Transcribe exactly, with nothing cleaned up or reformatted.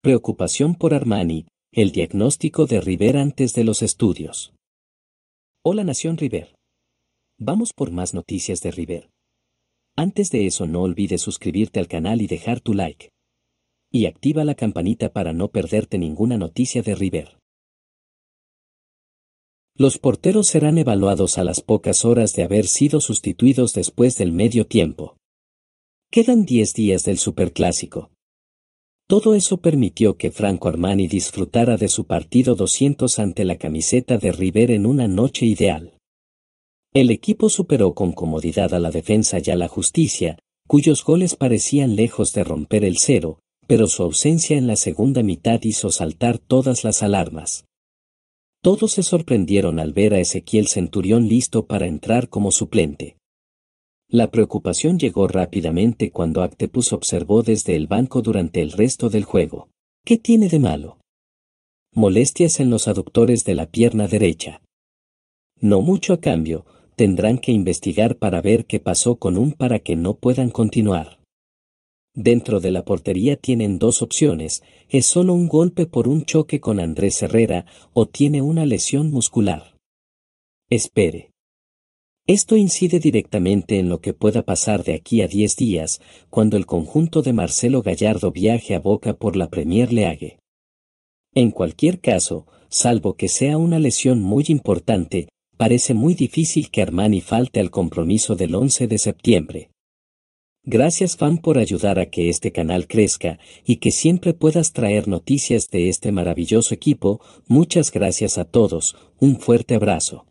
Preocupación por Armani, el diagnóstico de River antes de los estudios. Hola Nación River. Vamos por más noticias de River. Antes de eso no olvides suscribirte al canal y dejar tu like. Y activa la campanita para no perderte ninguna noticia de River. Los porteros serán evaluados a las pocas horas de haber sido sustituidos después del medio tiempo. Quedan diez días del Superclásico. Todo eso permitió que Franco Armani disfrutara de su partido doscientos ante la camiseta de River en una noche ideal. El equipo superó con comodidad a la defensa y a la justicia, cuyos goles parecían lejos de romper el cero, pero su ausencia en la segunda mitad hizo saltar todas las alarmas. Todos se sorprendieron al ver a Ezequiel Centurión listo para entrar como suplente. La preocupación llegó rápidamente cuando Octopus observó desde el banco durante el resto del juego. ¿Qué tiene de malo? Molestias en los aductores de la pierna derecha. No mucho a cambio, tendrán que investigar para ver qué pasó con un para que no puedan continuar. Dentro de la portería tienen dos opciones, es solo un golpe por un choque con Andrés Herrera o tiene una lesión muscular. Espere. Esto incide directamente en lo que pueda pasar de aquí a diez días, cuando el conjunto de Marcelo Gallardo viaje a Boca por la Premier League. En cualquier caso, salvo que sea una lesión muy importante, parece muy difícil que Armani falte al compromiso del once de septiembre. Gracias fan por ayudar a que este canal crezca y que siempre puedas traer noticias de este maravilloso equipo. Muchas gracias a todos, un fuerte abrazo.